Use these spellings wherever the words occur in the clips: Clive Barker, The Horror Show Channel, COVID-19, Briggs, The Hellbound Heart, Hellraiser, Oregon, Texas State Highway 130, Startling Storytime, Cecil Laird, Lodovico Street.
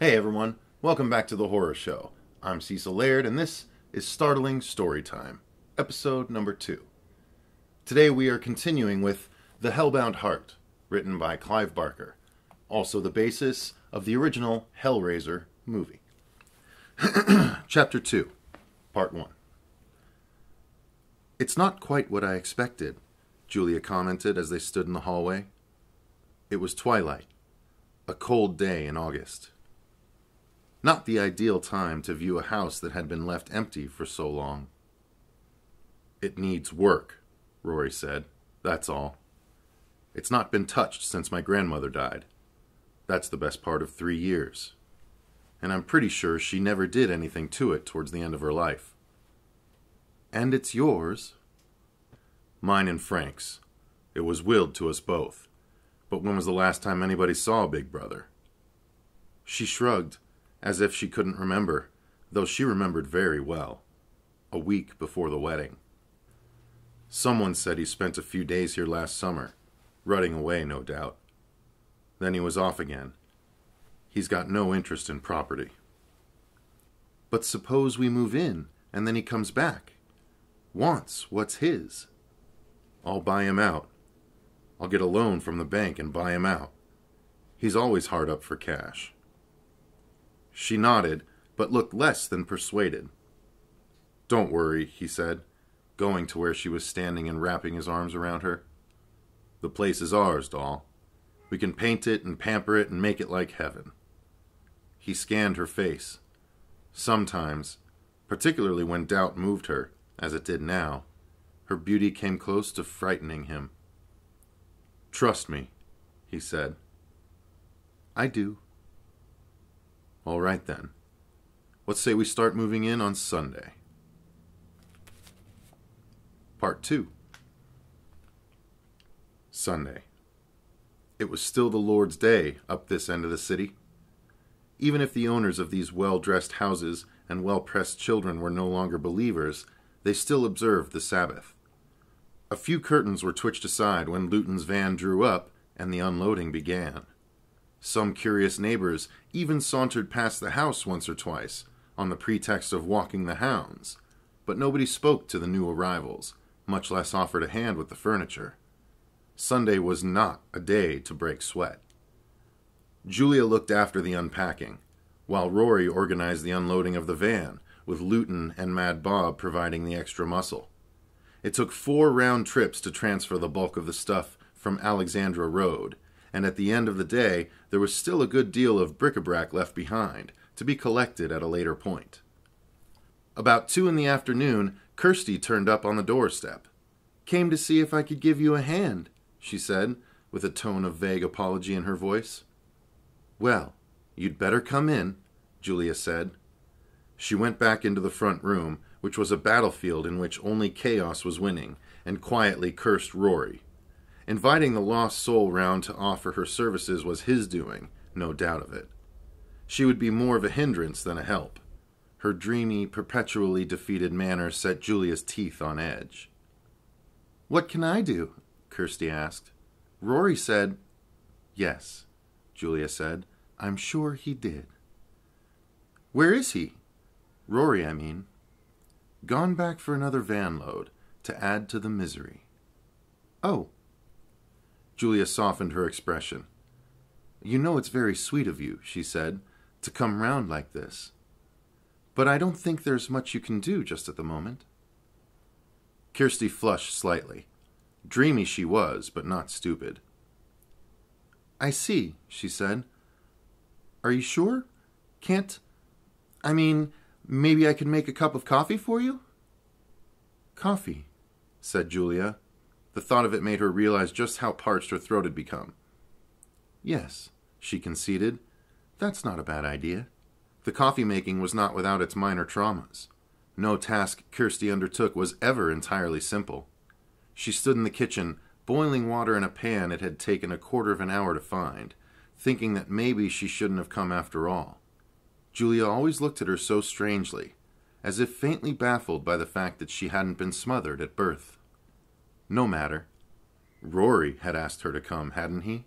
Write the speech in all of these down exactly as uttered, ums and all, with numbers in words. Hey everyone, welcome back to The Horror Show. I'm Cecil Laird and this is Startling Storytime, episode number two. Today we are continuing with The Hellbound Heart, written by Clive Barker, also the basis of the original Hellraiser movie. Chapter two, Part one. It's not quite what I expected, Julia commented as they stood in the hallway. It was twilight, a cold day in August. Not the ideal time to view a house that had been left empty for so long. It needs work, Rory said. That's all. It's not been touched since my grandmother died. That's the best part of three years. And I'm pretty sure she never did anything to it towards the end of her life. And it's yours. Mine and Frank's. It was willed to us both. But when was the last time anybody saw Big Brother? She shrugged, as if she couldn't remember, though she remembered very well, a week before the wedding. Someone said he spent a few days here last summer, running away, no doubt. Then he was off again. He's got no interest in property. But suppose we move in, and then he comes back. Wants what's his. I'll buy him out. I'll get a loan from the bank and buy him out. He's always hard up for cash. She nodded, but looked less than persuaded. Don't worry, he said, going to where she was standing and wrapping his arms around her. The place is ours, doll. We can paint it and pamper it and make it like heaven. He scanned her face. Sometimes, particularly when doubt moved her, as it did now, her beauty came close to frightening him. Trust me, he said. I do. All right, then. Let's say we start moving in on Sunday. Part two. Sunday. It was still the Lord's Day up this end of the city. Even if the owners of these well-dressed houses and well-pressed children were no longer believers, they still observed the Sabbath. A few curtains were twitched aside when Luton's van drew up and the unloading began. Some curious neighbors even sauntered past the house once or twice, on the pretext of walking the hounds, but nobody spoke to the new arrivals, much less offered a hand with the furniture. Sunday was not a day to break sweat. Julia looked after the unpacking, while Rory organized the unloading of the van, with Luton and Mad Bob providing the extra muscle. It took four round trips to transfer the bulk of the stuff from Alexandra Road, and at the end of the day, there was still a good deal of bric-a-brac left behind, to be collected at a later point. About two in the afternoon, Kirsty turned up on the doorstep. "Came to see if I could give you a hand," she said, with a tone of vague apology in her voice. "Well, you'd better come in," Julia said. She went back into the front room, which was a battlefield in which only chaos was winning, and quietly cursed Rory. Inviting the lost soul round to offer her services was his doing, no doubt of it. She would be more of a hindrance than a help. Her dreamy, perpetually defeated manner set Julia's teeth on edge. "What can I do?" Kirsty asked. "Rory said..." "Yes," Julia said. "I'm sure he did." "Where is he?" "Rory, I mean." "Gone back for another van load, to add to the misery." "Oh." Julia softened her expression. "You know it's very sweet of you," she said, "to come round like this. But I don't think there's much you can do just at the moment." Kirsty flushed slightly. Dreamy she was, but not stupid. "I see," she said. "Are you sure? Can't... I mean, maybe I could make a cup of coffee for you?" "Coffee," said Julia. The thought of it made her realize just how parched her throat had become. "Yes," she conceded. "That's not a bad idea." The coffee-making was not without its minor traumas. No task Kirsty undertook was ever entirely simple. She stood in the kitchen, boiling water in a pan it had taken a quarter of an hour to find, thinking that maybe she shouldn't have come after all. Julia always looked at her so strangely, as if faintly baffled by the fact that she hadn't been smothered at birth. No matter. Rory had asked her to come, hadn't he?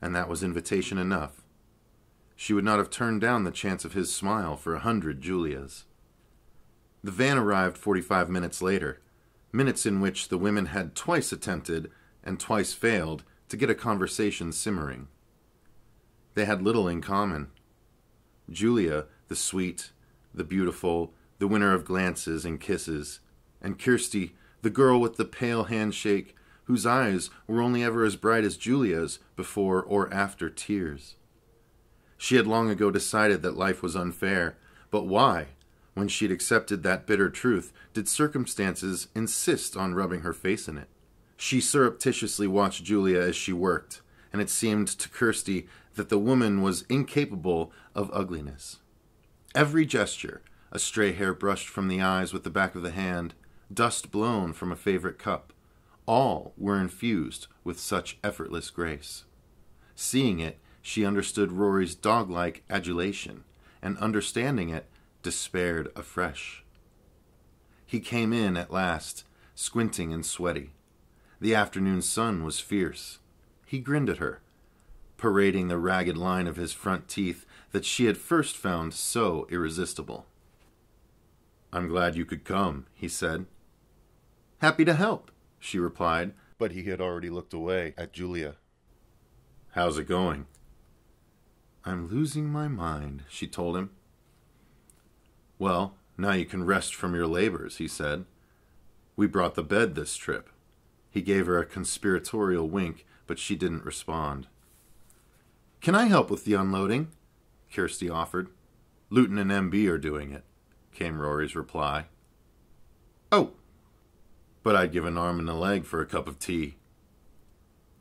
And that was invitation enough. She would not have turned down the chance of his smile for a hundred Julias. The van arrived forty-five minutes later, minutes in which the women had twice attempted, and twice failed, to get a conversation simmering. They had little in common. Julia, the sweet, the beautiful, the winner of glances and kisses, and Kirsty, the girl with the pale handshake, whose eyes were only ever as bright as Julia's before or after tears. She had long ago decided that life was unfair, but why, when she'd accepted that bitter truth, did circumstances insist on rubbing her face in it? She surreptitiously watched Julia as she worked, and it seemed to Kirsty that the woman was incapable of ugliness. Every gesture, a stray hair brushed from the eyes with the back of the hand, dust blown from a favorite cup, all were infused with such effortless grace. Seeing it, she understood Rory's dog-like adulation, and understanding it, despaired afresh. He came in at last, squinting and sweaty. The afternoon sun was fierce. He grinned at her, parading the ragged line of his front teeth that she had first found so irresistible. "I'm glad you could come," he said. "Happy to help," she replied, but he had already looked away at Julia. "How's it going?" "I'm losing my mind," she told him. "Well, now you can rest from your labors," he said. "We brought the bed this trip." He gave her a conspiratorial wink, but she didn't respond. "Can I help with the unloading?" Kirsty offered. "Luton and M B are doing it," came Rory's reply. "Oh, but I'd give an arm and a leg for a cup of tea."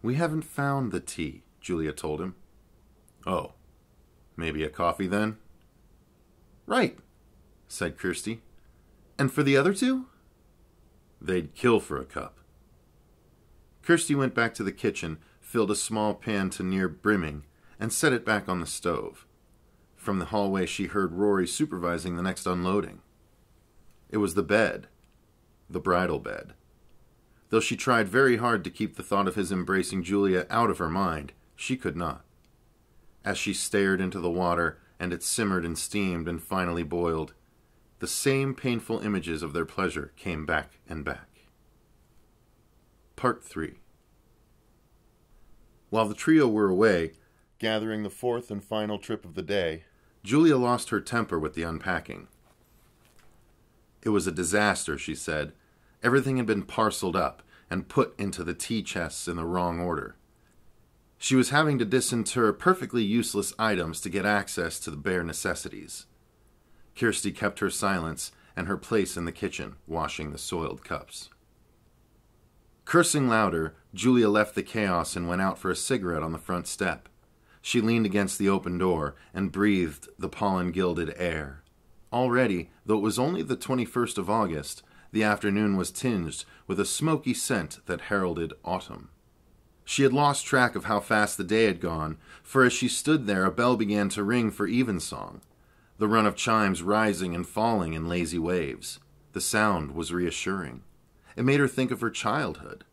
"We haven't found the tea," Julia told him. "Oh, maybe a coffee then?" "Right," said Kirsty. "And for the other two?" "They'd kill for a cup." Kirsty went back to the kitchen, filled a small pan to near brimming, and set it back on the stove. From the hallway she heard Rory supervising the next unloading. It was the bed, the bridal bed. Though she tried very hard to keep the thought of his embracing Julia out of her mind, she could not. As she stared into the water, and it simmered and steamed and finally boiled, the same painful images of their pleasure came back and back. Part three. While the trio were away, gathering the fourth and final trip of the day, Julia lost her temper with the unpacking. It was a disaster, she said. Everything had been parceled up and put into the tea chests in the wrong order. She was having to disinter perfectly useless items to get access to the bare necessities. Kirsty kept her silence and her place in the kitchen, washing the soiled cups. Cursing louder, Julia left the chaos and went out for a cigarette on the front step. She leaned against the open door and breathed the pollen-gilded air. Already, though it was only the twenty-first of August, the afternoon was tinged with a smoky scent that heralded autumn. She had lost track of how fast the day had gone, for as she stood there a bell began to ring for evensong, the run of chimes rising and falling in lazy waves. The sound was reassuring. It made her think of her childhood,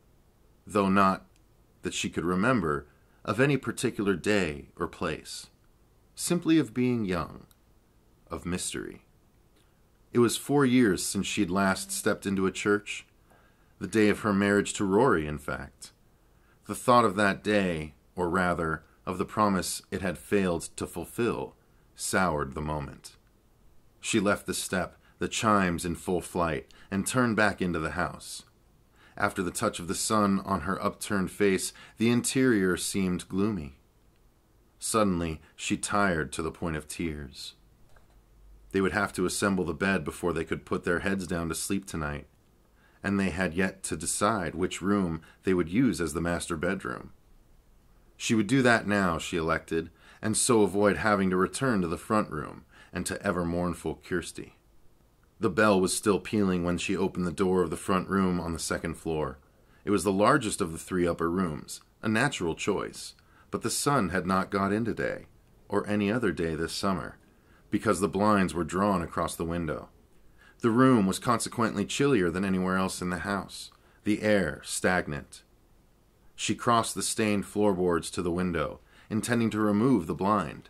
though not, that she could remember, of any particular day or place. Simply of being young, of mystery. It was four years since she'd last stepped into a church, the day of her marriage to Rory, in fact. The thought of that day, or rather, of the promise it had failed to fulfill, soured the moment. She left the step, the chimes in full flight, and turned back into the house. After the touch of the sun on her upturned face, the interior seemed gloomy. Suddenly, she tired to the point of tears. They would have to assemble the bed before they could put their heads down to sleep tonight, and they had yet to decide which room they would use as the master bedroom. She would do that now, she elected, and so avoid having to return to the front room and to ever mournful Kirsty. The bell was still pealing when she opened the door of the front room on the second floor. It was the largest of the three upper rooms, a natural choice, but the sun had not got in today, or any other day this summer, because the blinds were drawn across the window. The room was consequently chillier than anywhere else in the house, the air stagnant. She crossed the stained floorboards to the window, intending to remove the blind.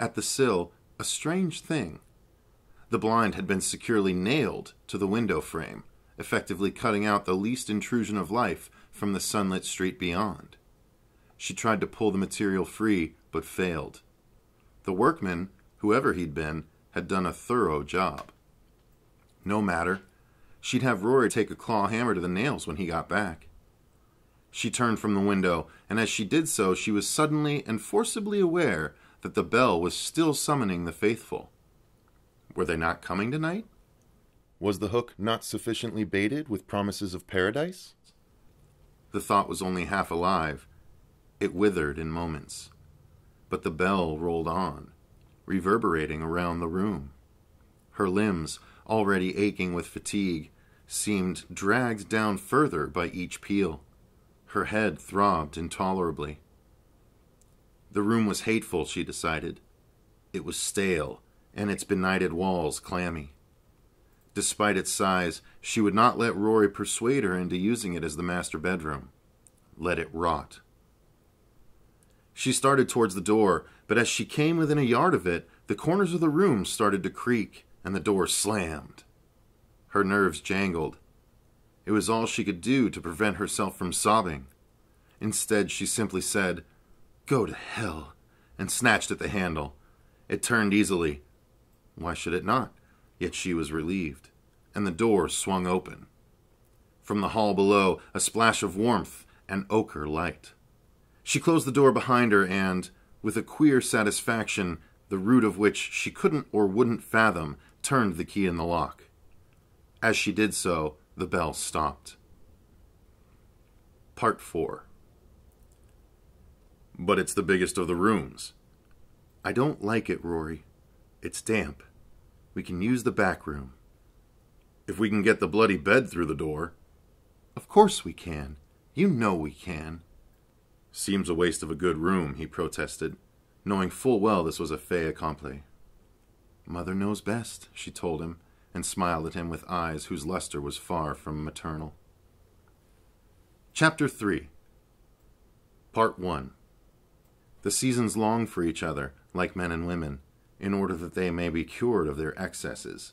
at the sill, a strange thing. The blind had been securely nailed to the window frame, effectively cutting out the least intrusion of life from the sunlit street beyond. She tried to pull the material free, but failed. The workman, whoever he'd been, had done a thorough job. No matter. She'd have Rory take a claw hammer to the nails when he got back. She turned from the window, and as she did so, she was suddenly and forcibly aware that the bell was still summoning the faithful. Were they not coming tonight? Was the hook not sufficiently baited with promises of paradise? The thought was only half alive. It withered in moments. But the bell rolled on, reverberating around the room. Her limbs, already aching with fatigue, seemed dragged down further by each peal. Her head throbbed intolerably. The room was hateful, she decided. It was stale, and its benighted walls clammy. Despite its size, she would not let Rory persuade her into using it as the master bedroom. Let it rot. She started towards the door, but as she came within a yard of it, the corners of the room started to creak, and the door slammed. Her nerves jangled. It was all she could do to prevent herself from sobbing. Instead, she simply said, "Go to hell," and snatched at the handle. It turned easily. Why should it not? Yet she was relieved, and the door swung open. From the hall below, a splash of warmth and ochre light. She closed the door behind her and, with a queer satisfaction, the root of which she couldn't or wouldn't fathom, turned the key in the lock. As she did so, the bell stopped. Part four. But it's the biggest of the rooms. I don't like it, Rory. It's damp. We can use the back room. If we can get the bloody bed through the door. Of course we can. You know we can. Seems a waste of a good room, he protested, knowing full well this was a fait accompli. Mother knows best, she told him, and smiled at him with eyes whose luster was far from maternal. Chapter three. Part one. The seasons long for each other, like men and women, in order that they may be cured of their excesses.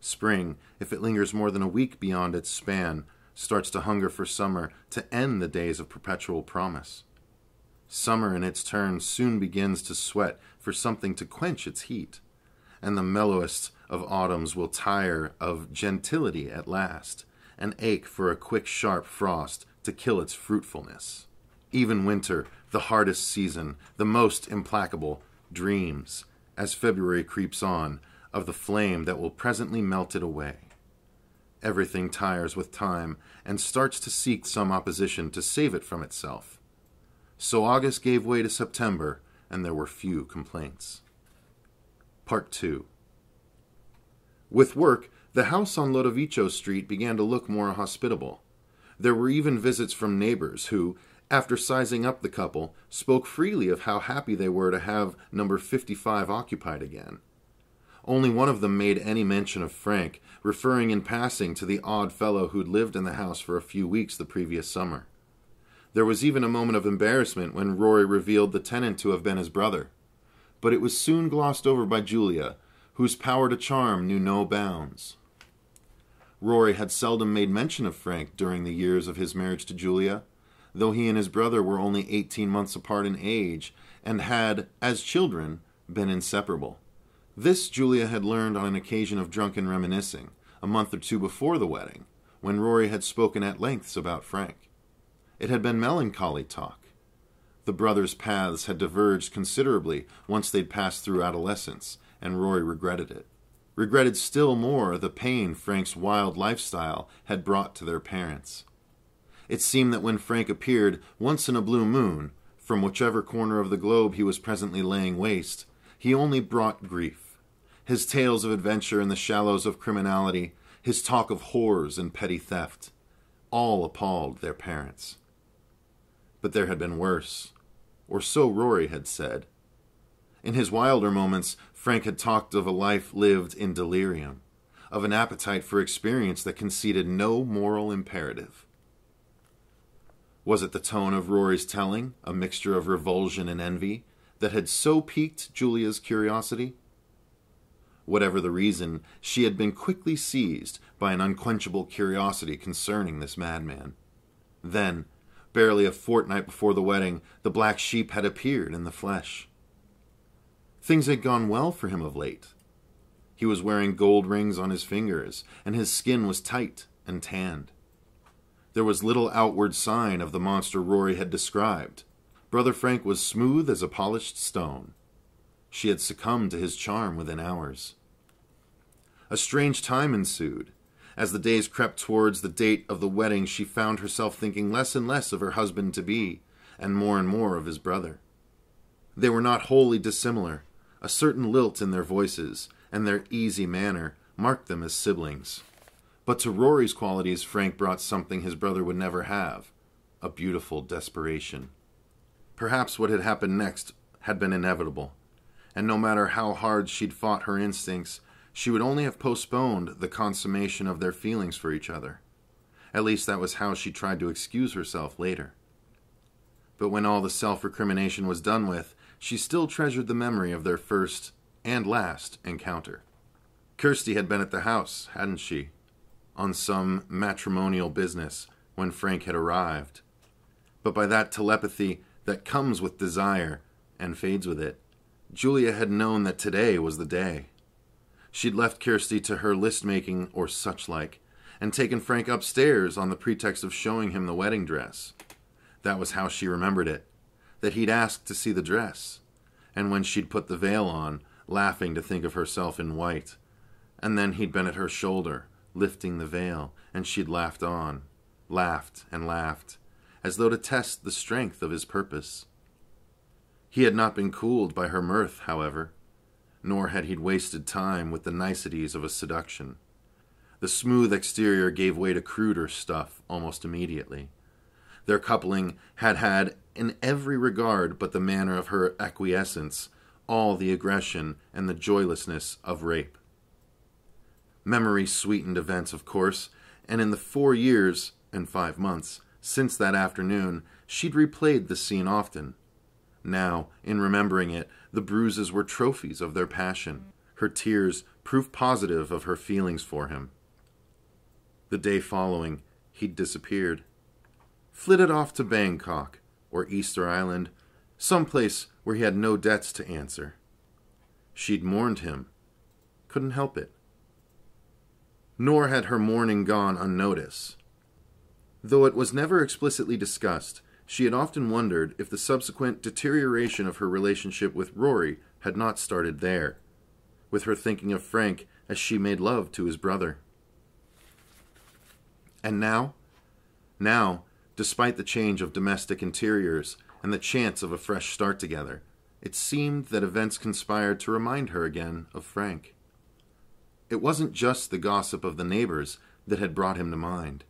Spring, if it lingers more than a week beyond its span, starts to hunger for summer to end the days of perpetual promise. Summer in its turn soon begins to sweat for something to quench its heat, and the mellowest of autumns will tire of gentility at last, and ache for a quick sharp frost to kill its fruitfulness. Even winter, the hardest season, the most implacable, dreams, as February creeps on, of the flame that will presently melt it away. Everything tires with time, and starts to seek some opposition to save it from itself. So August gave way to September, and there were few complaints. Part two. With work, the house on Lodovico Street began to look more hospitable. There were even visits from neighbors who, after sizing up the couple, spoke freely of how happy they were to have number fifty-five occupied again. Only one of them made any mention of Frank, referring in passing to the odd fellow who'd lived in the house for a few weeks the previous summer. There was even a moment of embarrassment when Rory revealed the tenant to have been his brother. But it was soon glossed over by Julia, whose power to charm knew no bounds. Rory had seldom made mention of Frank during the years of his marriage to Julia, though he and his brother were only eighteen months apart in age, and had, as children, been inseparable. This Julia had learned on an occasion of drunken reminiscing, a month or two before the wedding, when Rory had spoken at lengths about Frank. It had been melancholy talk. The brothers' paths had diverged considerably once they'd passed through adolescence, and Rory regretted it. Regretted still more the pain Frank's wild lifestyle had brought to their parents. It seemed that when Frank appeared, once in a blue moon, from whichever corner of the globe he was presently laying waste, he only brought grief. His tales of adventure in the shallows of criminality, his talk of horrors and petty theft, all appalled their parents. But there had been worse, or so Rory had said. In his wilder moments, Frank had talked of a life lived in delirium, of an appetite for experience that conceded no moral imperative. Was it the tone of Rory's telling, a mixture of revulsion and envy, that had so piqued Julia's curiosity. Whatever the reason, she had been quickly seized by an unquenchable curiosity concerning this madman. Then, barely a fortnight before the wedding, the black sheep had appeared in the flesh. Things had gone well for him of late. He was wearing gold rings on his fingers, and his skin was tight and tanned. There was little outward sign of the monster Rory had described. Brother Frank was smooth as a polished stone. She had succumbed to his charm within hours. A strange time ensued. As the days crept towards the date of the wedding, she found herself thinking less and less of her husband-to-be, and more and more of his brother. They were not wholly dissimilar. A certain lilt in their voices, and their easy manner, marked them as siblings. But to Rory's qualities, Frank brought something his brother would never have, a beautiful desperation. Perhaps what had happened next had been inevitable. And no matter how hard she'd fought her instincts, she would only have postponed the consummation of their feelings for each other. At least that was how she tried to excuse herself later. But when all the self-recrimination was done with, she still treasured the memory of their first and last encounter. Kirsty had been at the house, hadn't she, on some matrimonial business when Frank had arrived. But by that telepathy that comes with desire and fades with it, Julia had known that today was the day. She'd left Kirsty to her list-making or such-like, and taken Frank upstairs on the pretext of showing him the wedding dress. That was how she remembered it, that he'd asked to see the dress, and when she'd put the veil on, laughing to think of herself in white, and then he'd been at her shoulder, lifting the veil, and she'd laughed on, laughed and laughed, as though to test the strength of his purpose. He had not been cooled by her mirth, however, nor had he wasted time with the niceties of a seduction. The smooth exterior gave way to cruder stuff almost immediately. Their coupling had had, in every regard but the manner of her acquiescence, all the aggression and the joylessness of rape. Memory sweetened events, of course, and in the four years and five months since that afternoon, she'd replayed the scene often. Now, in remembering it, the bruises were trophies of their passion, her tears proof positive of her feelings for him. The day following, he'd disappeared. Flitted off to Bangkok, or Easter Island, someplace where he had no debts to answer. She'd mourned him. Couldn't help it. Nor had her mourning gone unnoticed. Though it was never explicitly discussed, she had often wondered if the subsequent deterioration of her relationship with Rory had not started there, with her thinking of Frank as she made love to his brother. And now? Now, despite the change of domestic interiors and the chance of a fresh start together, it seemed that events conspired to remind her again of Frank. It wasn't just the gossip of the neighbors that had brought him to mind.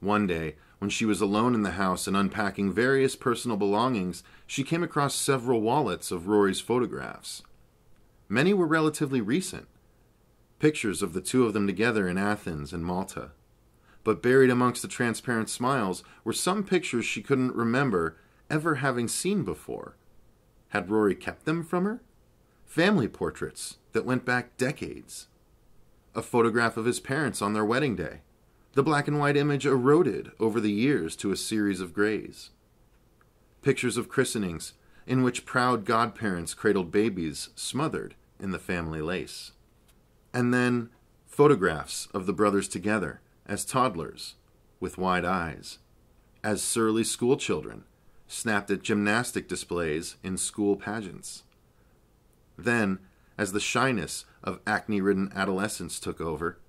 One day, when she was alone in the house and unpacking various personal belongings, she came across several wallets of Rory's photographs. Many were relatively recent, pictures of the two of them together in Athens and Malta. But buried amongst the transparent smiles were some pictures she couldn't remember ever having seen before. Had Rory kept them from her? Family portraits that went back decades. A photograph of his parents on their wedding day. The black and white image eroded over the years to a series of grays. Pictures of christenings in which proud godparents cradled babies smothered in the family lace. And then photographs of the brothers together as toddlers with wide eyes, as surly schoolchildren snapped at gymnastic displays in school pageants. Then, as the shyness of acne-ridden adolescence took over,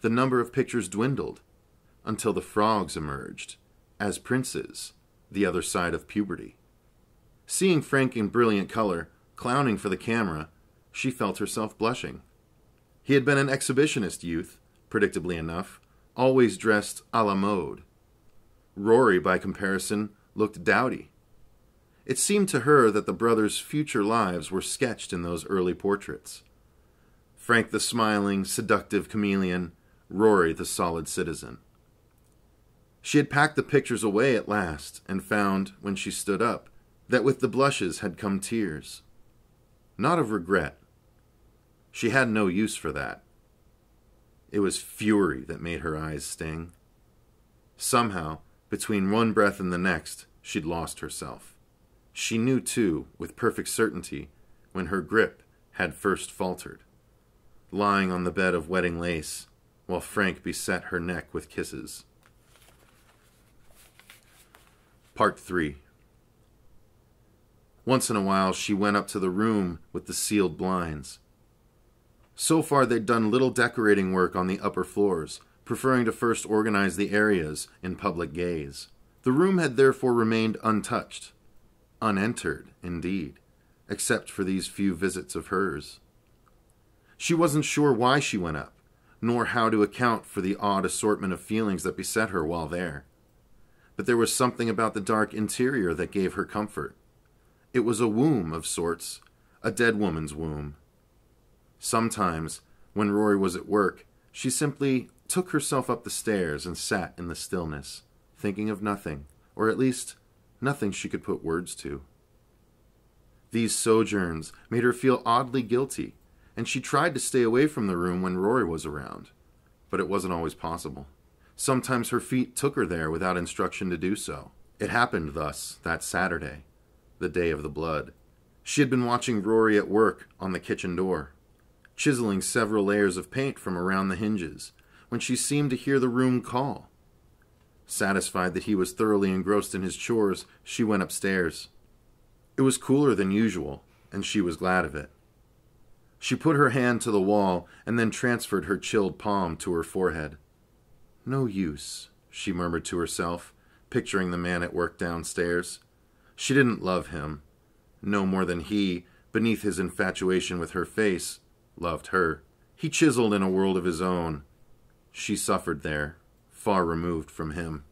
the number of pictures dwindled, until the frogs emerged, as princes, the other side of puberty. Seeing Frank in brilliant color, clowning for the camera, she felt herself blushing. He had been an exhibitionist youth, predictably enough, always dressed a la mode. Rory, by comparison, looked dowdy. It seemed to her that the brothers' future lives were sketched in those early portraits. Frank the smiling, seductive chameleon, Rory the solid citizen. She had packed the pictures away at last, and found, when she stood up, that with the blushes had come tears. not of regret. She had no use for that. It was fury that made her eyes sting. Somehow, between one breath and the next, she'd lost herself. She knew, too, with perfect certainty, when her grip had first faltered, lying on the bed of wedding lace, while Frank beset her neck with kisses. Part three. Once in a while, she went up to the room with the sealed blinds. So far, they'd done little decorating work on the upper floors, preferring to first organize the areas in public gaze. The room had therefore remained untouched, unentered, indeed, except for these few visits of hers. She wasn't sure why she went up, nor how to account for the odd assortment of feelings that beset her while there. But there was something about the dark interior that gave her comfort. It was a womb of sorts, a dead woman's womb. Sometimes, when Rory was at work, she simply took herself up the stairs and sat in the stillness, thinking of nothing, or at least nothing she could put words to. These sojourns made her feel oddly guilty, and she tried to stay away from the room when Rory was around, but it wasn't always possible. Sometimes her feet took her there without instruction to do so. It happened thus that Saturday, the day of the blood. She had been watching Rory at work on the kitchen door, chiseling several layers of paint from around the hinges, when she seemed to hear the room call. Satisfied that he was thoroughly engrossed in his chores, she went upstairs. It was cooler than usual, and she was glad of it. She put her hand to the wall and then transferred her chilled palm to her forehead. "No use," she murmured to herself, picturing the man at work downstairs. She didn't love him, no more than he, beneath his infatuation with her face, loved her. He chiseled in a world of his own. She suffered there, far removed from him.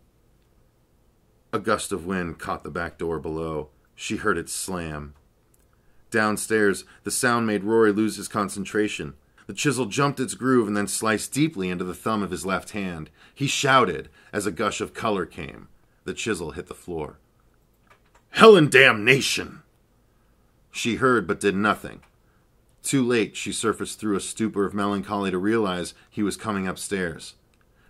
A gust of wind caught the back door below. She heard it slam. Downstairs, the sound made Rory lose his concentration. The chisel jumped its groove and then sliced deeply into the thumb of his left hand. He shouted as a gush of color came. The chisel hit the floor. "Hell and damnation!" She heard but did nothing. Too late, she surfaced through a stupor of melancholy to realize he was coming upstairs.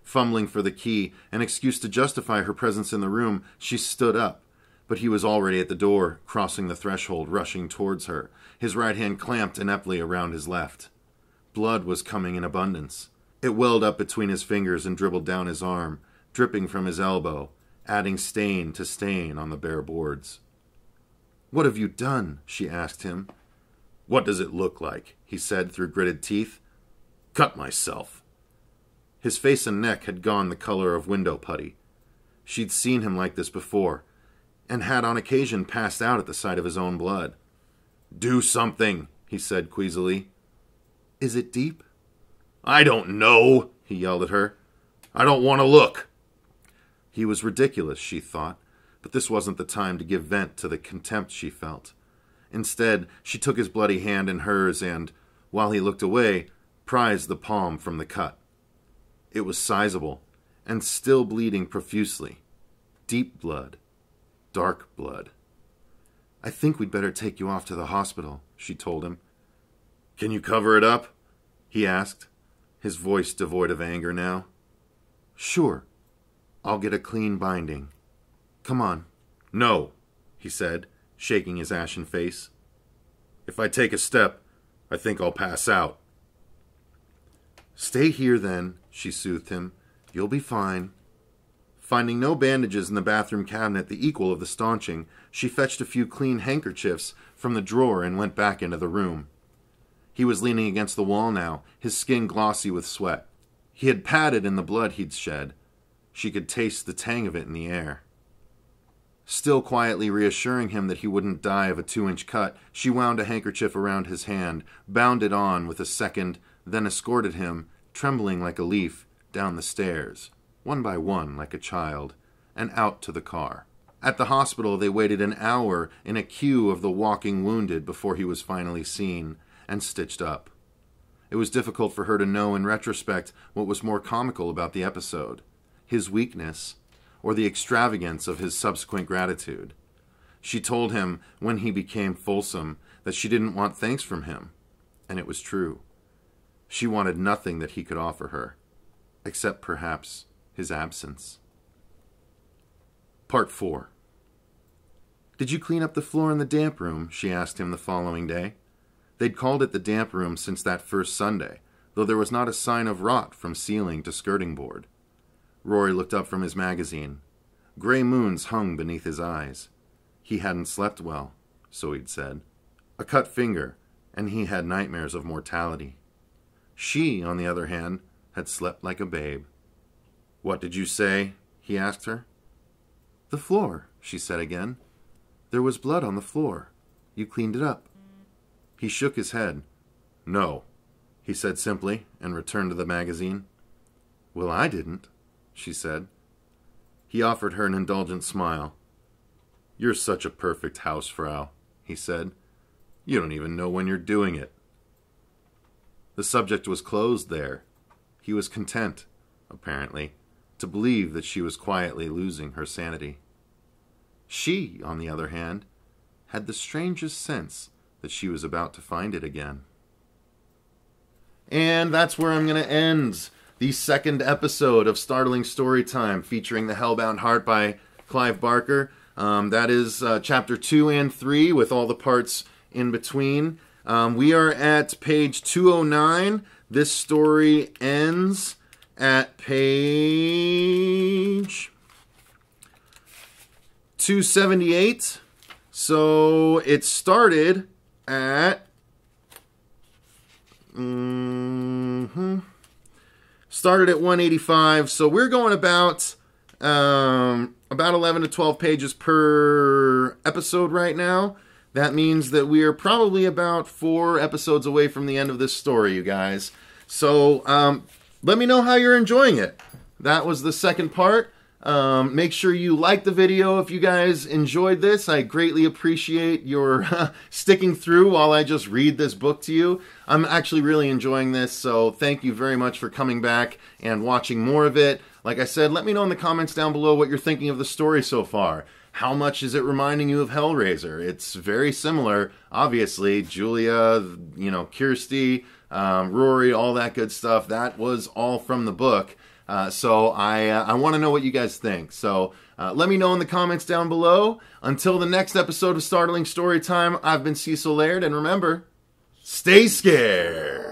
Fumbling for the key, an excuse to justify her presence in the room, she stood up, but he was already at the door, crossing the threshold, rushing towards her, his right hand clamped ineptly around his left. Blood was coming in abundance. It welled up between his fingers and dribbled down his arm, dripping from his elbow, adding stain to stain on the bare boards. "What have you done?" she asked him. "What does it look like?" he said through gritted teeth. "Cut myself." His face and neck had gone the color of window putty. She'd seen him like this before, and had on occasion passed out at the sight of his own blood. "Do something," he said queasily. "Is it deep?" "I don't know," he yelled at her. "I don't want to look." He was ridiculous, she thought, but this wasn't the time to give vent to the contempt she felt. Instead, she took his bloody hand in hers and, while he looked away, prized the palm from the cut. It was sizable, and still bleeding profusely. Deep blood. Dark blood. "I think we'd better take you off to the hospital," she told him. "Can you cover it up?" he asked, his voice devoid of anger now. "Sure. I'll get a clean binding. Come on." "No," he said, shaking his ashen face. "If I take a step, I think I'll pass out." "Stay here, then," she soothed him. "You'll be fine." Finding no bandages in the bathroom cabinet the equal of the staunching, she fetched a few clean handkerchiefs from the drawer and went back into the room. He was leaning against the wall now, his skin glossy with sweat. He had padded in the blood he'd shed. She could taste the tang of it in the air. Still quietly reassuring him that he wouldn't die of a two-inch cut, she wound a handkerchief around his hand, bound it on with a second, then escorted him, trembling like a leaf, down the stairs, one by one like a child, and out to the car. At the hospital they waited an hour in a queue of the walking wounded before he was finally seen and stitched up. It was difficult for her to know in retrospect what was more comical about the episode, his weakness, or the extravagance of his subsequent gratitude. She told him, when he became fulsome, that she didn't want thanks from him, and it was true. She wanted nothing that he could offer her, except perhaps his absence. Part four. Did you clean up the floor in the damp room? She asked him the following day. They'd called it the damp room since that first Sunday, though there was not a sign of rot from ceiling to skirting board. Rory looked up from his magazine. Gray moons hung beneath his eyes. He hadn't slept well, so he'd said. A cut finger, and he had nightmares of mortality. She, on the other hand, had slept like a babe. "What did you say?" he asked her. "The floor," she said again. "There was blood on the floor. You cleaned it up." He shook his head. "No," he said simply, and returned to the magazine. "Well, I didn't," she said. He offered her an indulgent smile. "You're such a perfect housefrau," he said. "You don't even know when you're doing it." The subject was closed there. He was content, apparently, to believe that she was quietly losing her sanity. She, on the other hand, had the strangest sense that she was about to find it again. And that's where I'm going to end the second episode of Startling Storytime, featuring The Hellbound Heart by Clive Barker. Um, that is uh, chapter two and three, with all the parts in between. Um, we are at page two oh nine. This story ends at page two seventy-eight. So it started at... Mm-hmm. Started at one eighty-five. So we're going about... Um, about eleven to twelve pages per episode right now. That means that we are probably about four episodes away from the end of this story, you guys. So, um, let me know how you're enjoying it. That was the second part. Um, make sure you like the video if you guys enjoyed this. I greatly appreciate your uh, sticking through while I just read this book to you. I'm actually really enjoying this, so thank you very much for coming back and watching more of it. Like I said, let me know in the comments down below what you're thinking of the story so far. How much is it reminding you of Hellraiser? It's very similar, obviously. Julia, you know, Kirsty, um, Rory, all that good stuff. That was all from the book. Uh, so I, uh, I want to know what you guys think. So uh, let me know in the comments down below. Until the next episode of Startling Storytime, I've been Cecil Laird. And remember, stay scared.